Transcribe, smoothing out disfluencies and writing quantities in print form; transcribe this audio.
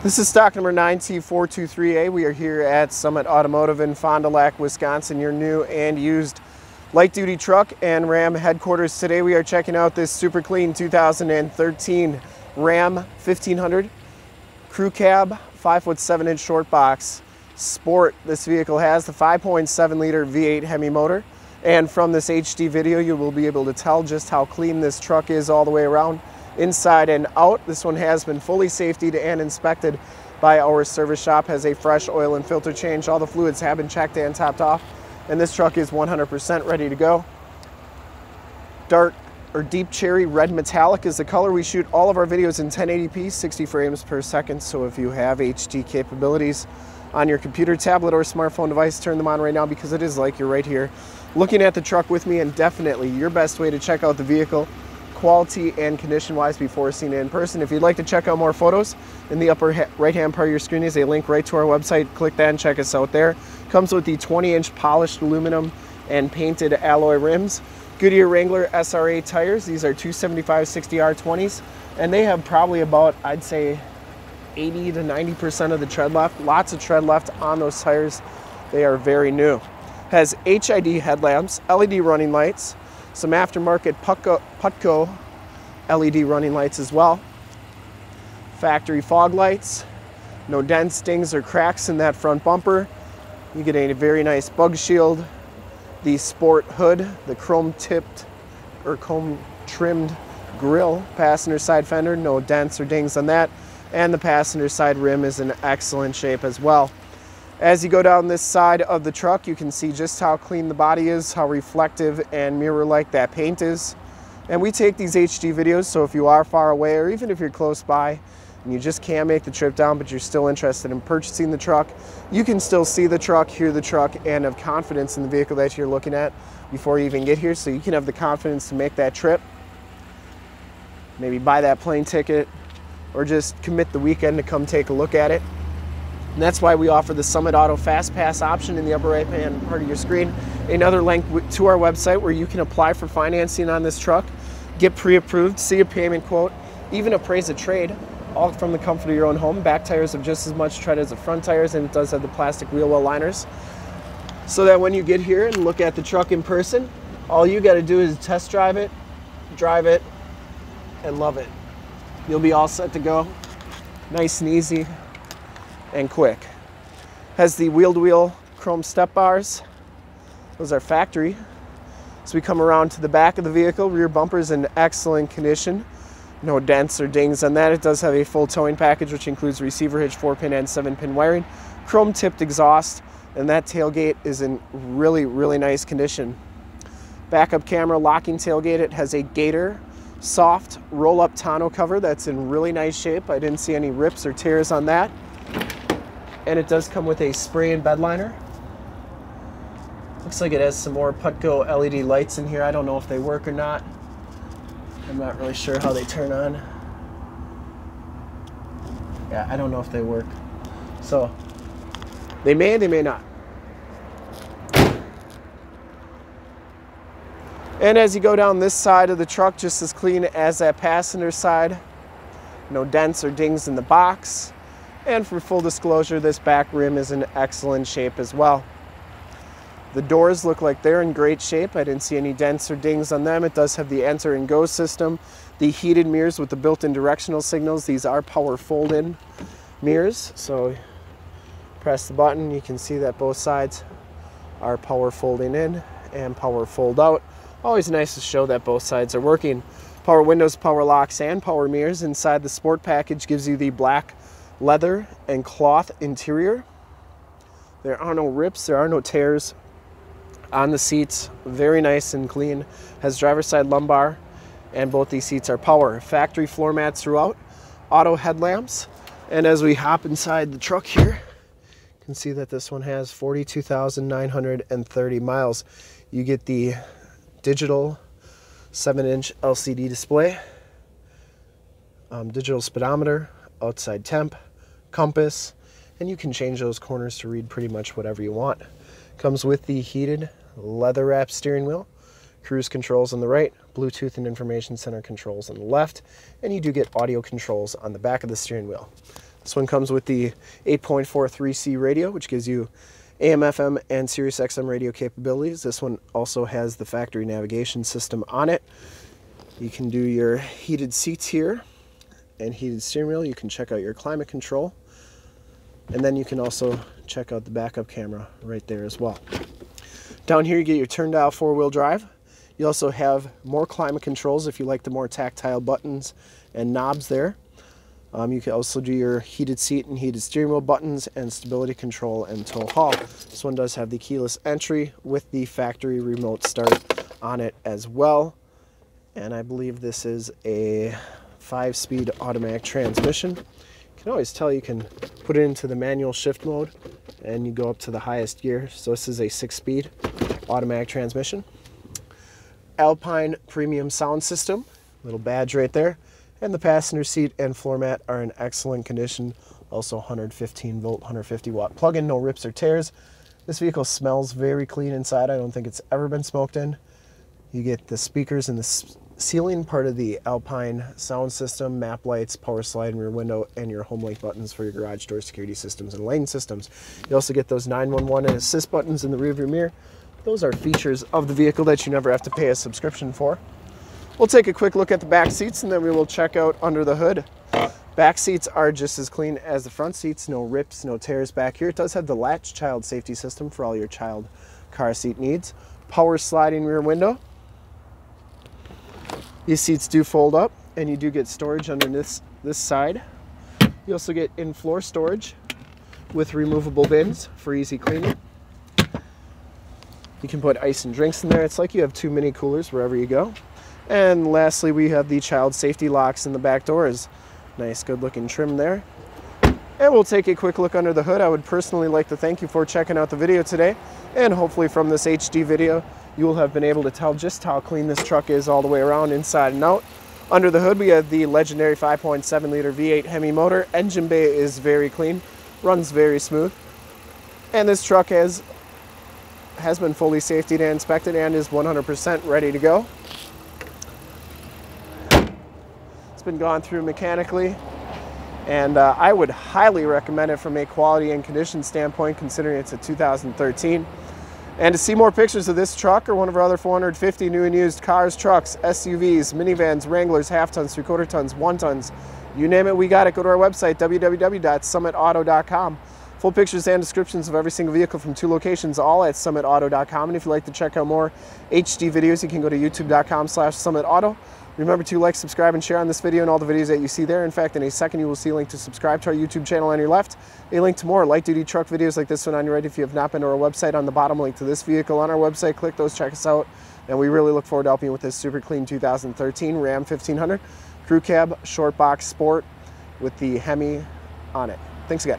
This is stock number 9C423A. We are here at Summit Automotive in Fond du Lac, Wisconsin, your new and used light-duty truck and Ram headquarters. Today we are checking out this super clean 2013 Ram 1500 crew cab, 5'7" short box sport. This vehicle has the 5.7 liter V8 HEMI motor, and from this HD video you will be able to tell just how clean this truck is all the way around, inside and out. This one has been fully safetied and inspected by our service shop, has a fresh oil and filter change. All the fluids have been checked and topped off, and this truck is 100% ready to go. Dark or deep cherry red metallic is the color. We shoot all of our videos in 1080p, 60 frames per second, so if you have HD capabilities on your computer, tablet, or smartphone device, turn them on right now, because it is like you're right here looking at the truck with me, and definitely your best way to check out the vehicle quality and condition wise before seeing it in person. If you'd like to check out more photos, in the upper right hand part of your screen is a link right to our website. Click that and check us out there. Comes with the 20-inch polished aluminum and painted alloy rims, Goodyear Wrangler SR-A tires. These are 275/60R20s, and they have probably about, I'd say, 80 to 90% of the tread left. Lots of tread left on those tires. They are very new. Has HID headlamps, LED running lights, some aftermarket Putco LED running lights as well. Factory fog lights. No dents, stings, or cracks in that front bumper. You get a very nice bug shield. The sport hood, the chrome trimmed grille, passenger side fender, no dents or dings on that. And the passenger side rim is in excellent shape as well. As you go down this side of the truck, you can see just how clean the body is, how reflective and mirror-like that paint is. And we take these HD videos, so if you are far away, or even if you're close by and you just can't make the trip down but you're still interested in purchasing the truck, you can still see the truck, hear the truck, and have confidence in the vehicle that you're looking at before you even get here, so you can have the confidence to make that trip, maybe buy that plane ticket, or just commit the weekend to come take a look at it. And that's why we offer the Summit Auto Fast Pass option in the upper right-hand part of your screen. Another link to our website where you can apply for financing on this truck, get pre-approved, see a payment quote, even appraise a trade, all from the comfort of your own home. Back tires have just as much tread as the front tires, and it does have the plastic wheel well liners, so that when you get here and look at the truck in person, all you got to do is test drive it, and love it. You'll be all set to go, nice and easy and quick. Has the wheel-to-wheel chrome step bars. Those are factory. As we come around to the back of the vehicle, rear bumper is in excellent condition. No dents or dings on that. It does have a full towing package, which includes receiver hitch, 4-pin and 7-pin wiring, chrome-tipped exhaust, and that tailgate is in really, really nice condition. Backup camera, locking tailgate. It has a Gator soft roll-up tonneau cover that's in really nice shape. I didn't see any rips or tears on that. And it does come with a spray and bed liner. Looks like it has some more Putco LED lights in here. I don't know if they work or not. I'm not really sure how they turn on. Yeah, I don't know if they work. So they may not. And as you go down this side of the truck, just as clean as that passenger side. No dents or dings in the box. And for full disclosure, this back rim is in excellent shape as well. The doors look like they're in great shape. I didn't see any dents or dings on them. It does have the enter and go system, the heated mirrors with the built-in directional signals. These are power fold-in mirrors. So press the button, you can see that both sides are power folding in and power fold out. Always nice to show that both sides are working. Power windows, power locks, and power mirrors. Inside, the sport package gives you the black leather and cloth interior. There are no rips, there are no tears on the seats. Very nice and clean. Has driver's side lumbar, and both these seats are power. Factory floor mats throughout, auto headlamps. And as we hop inside the truck here, you can see that this one has 42,930 miles. You get the digital 7-inch LCD display, digital speedometer, outside temp, compass, and you can change those corners to read pretty much whatever you want. Comes with the heated leather wrap steering wheel, cruise controls on the right, Bluetooth and information center controls on the left, and you do get audio controls on the back of the steering wheel. This one comes with the 8.43C radio, which gives you AM, FM, and Sirius XM radio capabilities. This one also has the factory navigation system on it. You can do your heated seats here and heated steering wheel. You can check out your climate control. And then you can also check out the backup camera right there as well. Down here you get your turn dial four-wheel drive. You also have more climate controls if you like the more tactile buttons and knobs there. You can also do your heated seat and heated steering wheel buttons and stability control and tow haul. This one does have the keyless entry with the factory remote start on it as well. And I believe this is a 5-speed automatic transmission. You can always tell you can put it into the manual shift mode and you go up to the highest gear. So this is a 6-speed automatic transmission. Alpine premium sound system, little badge right there. And the passenger seat and floor mat are in excellent condition. Also 115 volt, 150 watt plug-in, no rips or tears. This vehicle smells very clean inside. I don't think it's ever been smoked in. You get the speakers in the ceiling, part of the Alpine sound system, map lights, power slide and rear window, and your HomeLink buttons for your garage door security systems and lane systems. You also get those 911 and assist buttons in the rearview mirror. Those are features of the vehicle that you never have to pay a subscription for. We'll take a quick look at the back seats and then we will check out under the hood. Back seats are just as clean as the front seats, no rips, no tears back here. It does have the latch child safety system for all your child car seat needs. Power sliding rear window. These seats do fold up and you do get storage under this side. You also get in-floor storage with removable bins for easy cleaning. You can put ice and drinks in there. It's like you have two mini coolers wherever you go. And lastly, we have the child safety locks in the back doors. Nice, good looking trim there. And we'll take a quick look under the hood. I would personally like to thank you for checking out the video today. And hopefully from this HD video, you will have been able to tell just how clean this truck is all the way around, inside and out. Under the hood, we have the legendary 5.7 liter V8 HEMI motor. Engine bay is very clean, runs very smooth. And this truck has been fully safety and inspected and is 100% ready to go. Been gone through mechanically, and I would highly recommend it from a quality and condition standpoint, considering it's a 2013. And to see more pictures of this truck or one of our other 450 new and used cars, trucks, SUVs, minivans, Wranglers, half tons, three-quarter tons, one tons, you name it, we got it. Go to our website, www.summitauto.com. Full pictures and descriptions of every single vehicle from 2 locations, all at summitauto.com. And if you'd like to check out more HD videos, you can go to youtube.com/summitauto. Remember to like, subscribe, and share on this video and all the videos that you see there. In fact, in a second, you will see a link to subscribe to our YouTube channel on your left, a link to more light-duty truck videos like this one on your right. If you have not been to our website, on the bottom, link to this vehicle on our website. Click those, check us out, and we really look forward to helping you with this super clean 2013 Ram 1500 Crew Cab Short Box Sport with the HEMI on it. Thanks again.